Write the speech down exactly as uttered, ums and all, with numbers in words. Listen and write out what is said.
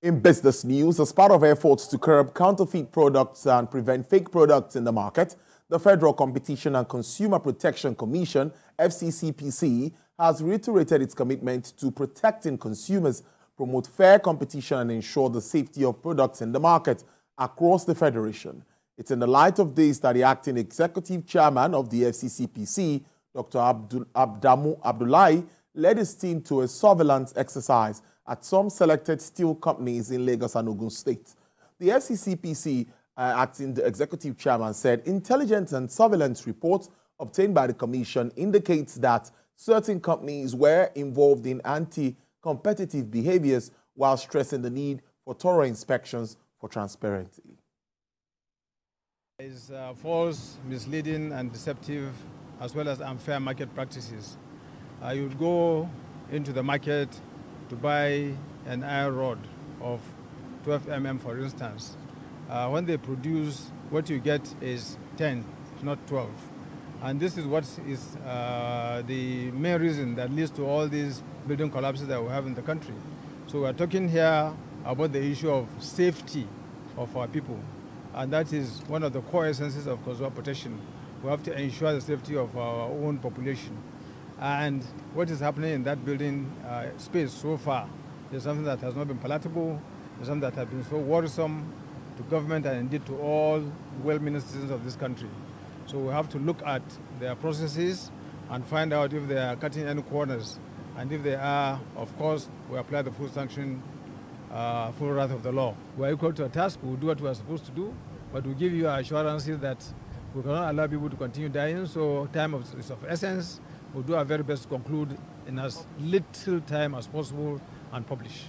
In business news, as part of efforts to curb counterfeit products and prevent fake products in the market, the Federal Competition and Consumer Protection Commission, F C C P C, has reiterated its commitment to protecting consumers, promote fair competition and ensure the safety of products in the market across the Federation. It's in the light of this that the acting executive chairman of the F C C P C, Doctor Abdul Abdamu Abdullahi, led his team to a surveillance exercise at some selected steel companies in Lagos and Ogun State. The F C C P C uh, acting the executive chairman said intelligence and surveillance reports obtained by the commission indicates that certain companies were involved in anti-competitive behaviors, while stressing the need for thorough inspections for transparency. There is uh, false, misleading and deceptive as well as unfair market practices. Uh, you would go into the market to buy an iron rod of twelve millimeters, for instance. Uh, when they produce, what you get is ten, not twelve. And this is what is uh, the main reason that leads to all these building collapses that we have in the country. So we're talking here about the issue of safety of our people. And that is one of the core essences of consumer protection. We have to ensure the safety of our own population. And what is happening in that building uh, space so far is something that has not been palatable, is something that has been so worrisome to government and indeed to all well-meaning citizens of this country. So we have to look at their processes and find out if they are cutting any corners. And if they are, of course, we apply the full sanction, uh, full wrath of the law. We are equal to a task, we will do what we are supposed to do, but we give you assurances that we cannot allow people to continue dying, so time is of essence. We'll do our very best to conclude in as little time as possible and publish.